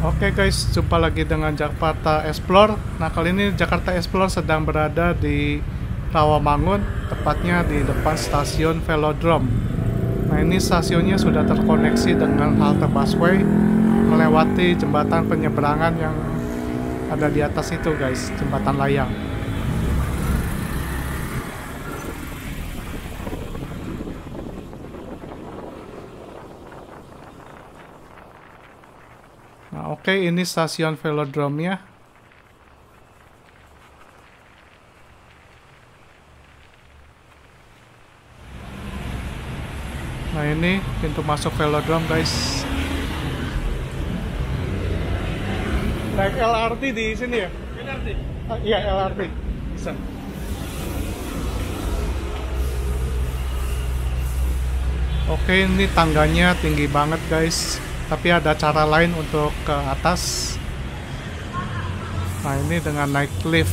Oke guys, jumpa lagi dengan Jakarta Explore. Nah, kali ini Jakarta Explore sedang berada di Rawamangun, tepatnya di depan stasiun Velodrome. Nah, ini stasiunnya sudah terkoneksi dengan halte busway melewati jembatan penyeberangan yang ada di atas itu guys, jembatan layang. Nah, oke, ini stasiun Velodrome-nya. Nah, ini pintu masuk Velodrome, guys. Naik LRT di sini ya? LRT? Iya, LRT. Bisa. Oke, ini tangganya tinggi banget, guys. Tapi ada cara lain untuk ke atas. Nah, ini dengan naik lift.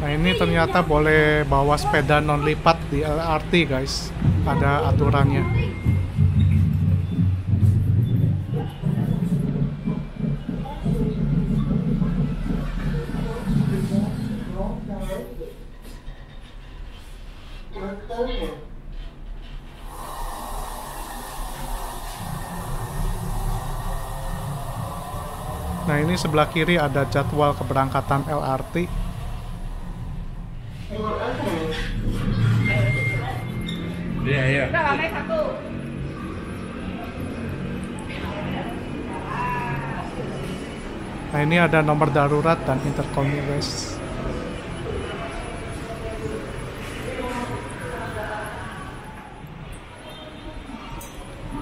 Nah, ini ternyata boleh bawa sepeda non lipat di LRT, guys. Ada aturannya. Nah, ini sebelah kiri ada jadwal keberangkatan LRT. Iya. Nah, ini ada nomor darurat dan intercomnya, guys.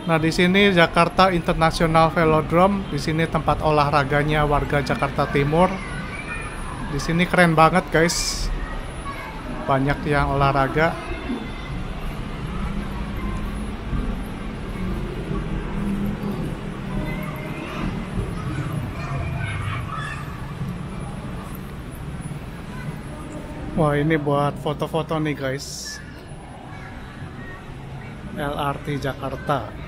Nah, di sini Jakarta International Velodrome, di sini tempat olahraganya warga Jakarta Timur. Di sini keren banget, guys. Banyak yang olahraga. Wah, ini buat foto-foto nih, guys. LRT Jakarta.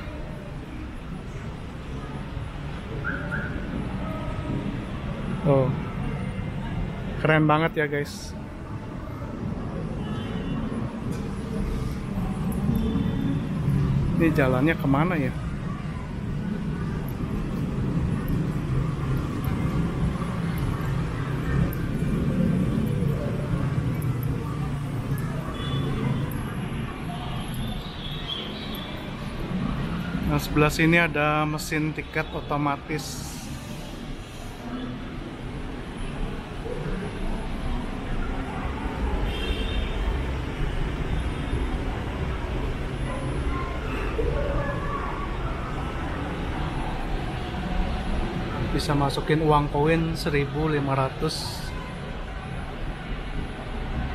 Oh, keren banget ya guys. Ini jalannya kemana ya? Nah, sebelah sini ada mesin tiket otomatis. Bisa masukin uang koin 1.500.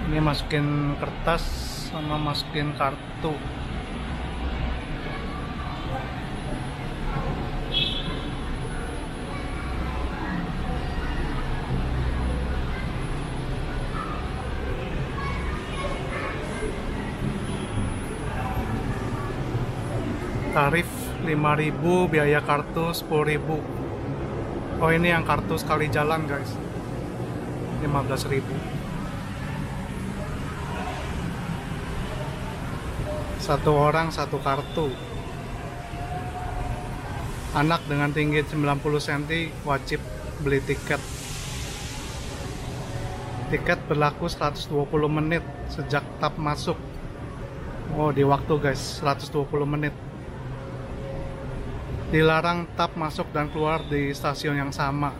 Ini masukin kertas sama masukin kartu. Tarif 5.000, biaya kartu 10.000. Oh, ini yang kartu sekali jalan guys, 15.000. Satu orang satu kartu. Anak dengan tinggi 90 cm wajib beli tiket. Tiket berlaku 120 menit sejak tap masuk. Oh, di waktu guys, 120 menit. Dilarang tap masuk dan keluar di stasiun yang sama.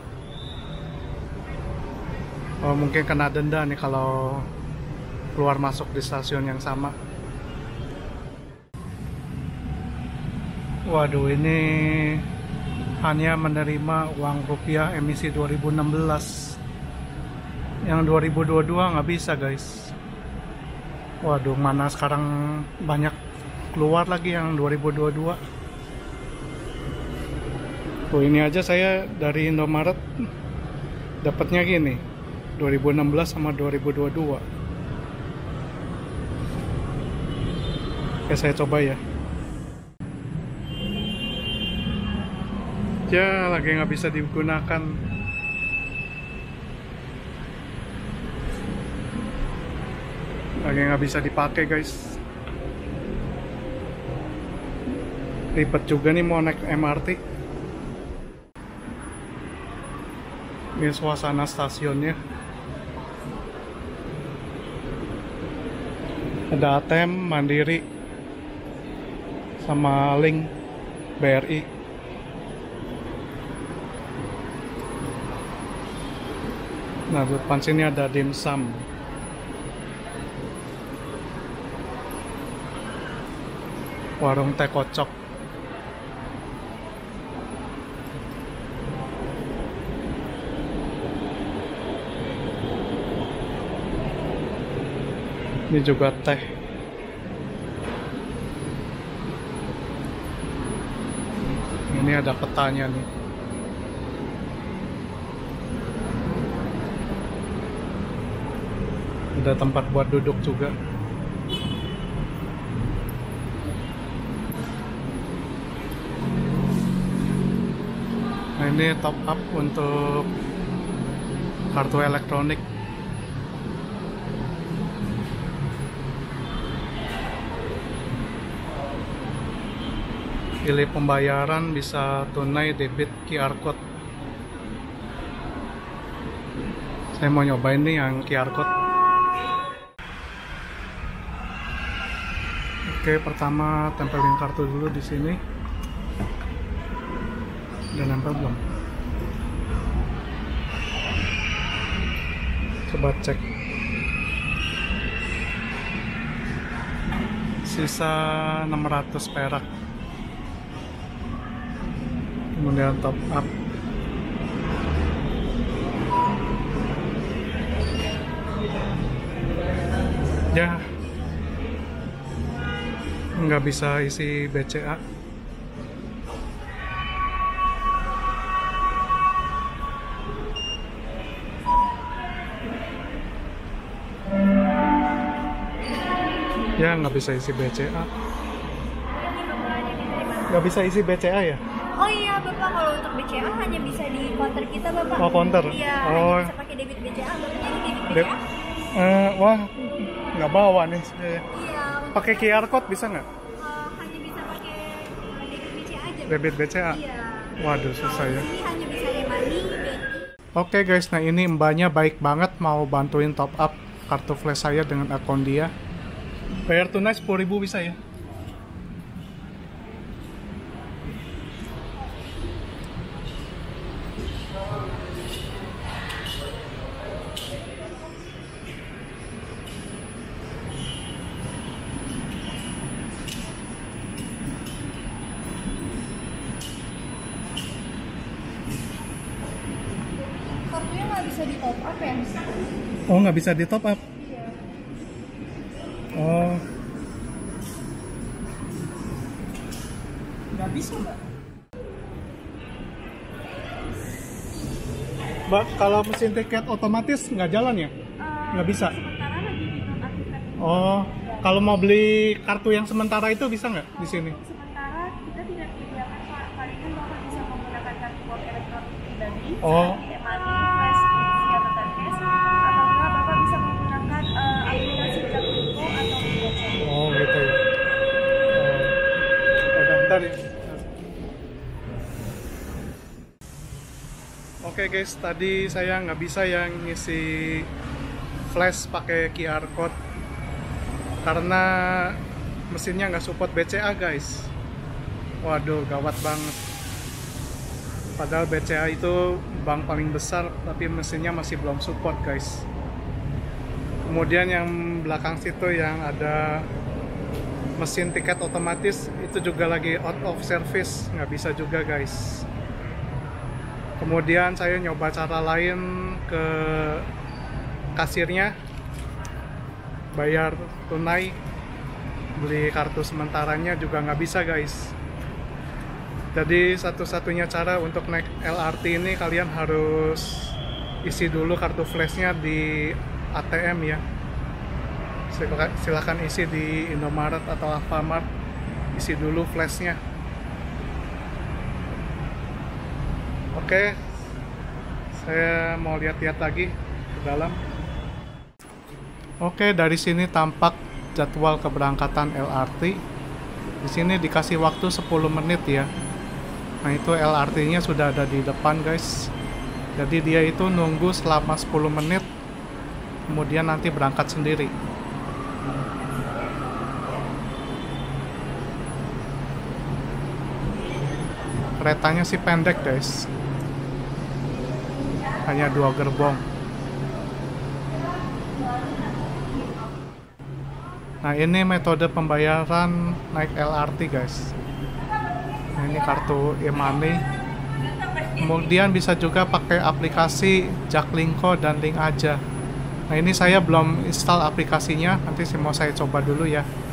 Oh, mungkin kena denda nih kalau keluar masuk di stasiun yang sama. Waduh, ini hanya menerima uang rupiah emisi 2016. Yang 2022 nggak bisa guys. Waduh, mana sekarang banyak keluar lagi yang 2022. Tuh ini aja saya dari Indomaret dapatnya gini, 2016 sama 2022. Oke, saya coba ya. Ya, lagi nggak bisa digunakan. Lagi nggak bisa dipakai, guys. Ribet juga nih mau naik MRT. Ini suasana stasiunnya. Ada ATM Mandiri sama Link BRI. Nah, di depan sini ada dimsum. Warung teh kocok. Ini juga teh. Ini ada petanya nih. Ada tempat buat duduk juga. Nah, ini top up untuk kartu elektronik. Pilih pembayaran, bisa tunai, debit, QR Code. Saya mau nyobain nih yang QR Code. Oke, pertama tempelin kartu dulu di sini. Udah nempel belum? Coba cek. Sisa 600 perak. Kemudian top up. Ya, nggak bisa isi BCA. Ya, nggak bisa isi BCA. Nggak bisa isi BCA ya? Oh iya Bapak, kalau untuk BCA hanya bisa di counter kita Bapak. Oh, counter? Iya, oh. Hanya bisa pakai debit BCA. Bapak jadi debit BCA? Wah, nggak bawa nih. Iya. Pakai QR Code bisa nggak? Hanya bisa pakai debit BCA aja. Debit BCA? Iya. Waduh, susah ya. Ini hanya bisa e-money. Oke guys, nah ini mbaknya baik banget mau bantuin top up kartu flash saya dengan akun dia. Bayar tunai 10.000 bisa ya? Oh, nggak bisa di top up? Iya. Oh. Nggak bisa, Mbak. Mbak, kalau mesin tiket otomatis nggak jalan ya? Nggak bisa? Sementara lagi dinonaktifkan. Oh, kalau mau beli kartu yang sementara itu bisa nggak di sini? Sementara kita tidak disediakan, Pak. Palingan Bapak bisa menggunakan kartu uang elektronik pribadi. Oh. Oke guys, tadi saya nggak bisa yang ngisi flash pakai QR Code karena mesinnya nggak support BCA guys. Waduh, gawat banget. Padahal BCA itu bank paling besar, tapi mesinnya masih belum support guys. Kemudian yang belakang situ yang ada mesin tiket otomatis itu juga lagi out of service, nggak bisa juga guys. Kemudian saya nyoba cara lain ke kasirnya, bayar tunai, beli kartu sementaranya juga nggak bisa guys. Jadi satu-satunya cara untuk naik LRT ini kalian harus isi dulu kartu flashnya di ATM ya. Silahkan isi di Indomaret atau Alfamart, isi dulu flashnya. Oke, saya mau lihat-lihat lagi ke dalam. Oke, dari sini tampak jadwal keberangkatan LRT. Di sini dikasih waktu 10 menit ya. Nah, itu LRT-nya sudah ada di depan, guys. Jadi dia itu nunggu selama 10 menit. Kemudian nanti berangkat sendiri. Keretanya sih pendek, guys. Hanya 2 gerbong. Nah, ini metode pembayaran naik LRT, guys. Nah, ini kartu e-money. Kemudian bisa juga pakai aplikasi JakLingko dan LinkAja. Nah, ini saya belum install aplikasinya, nanti saya coba dulu ya.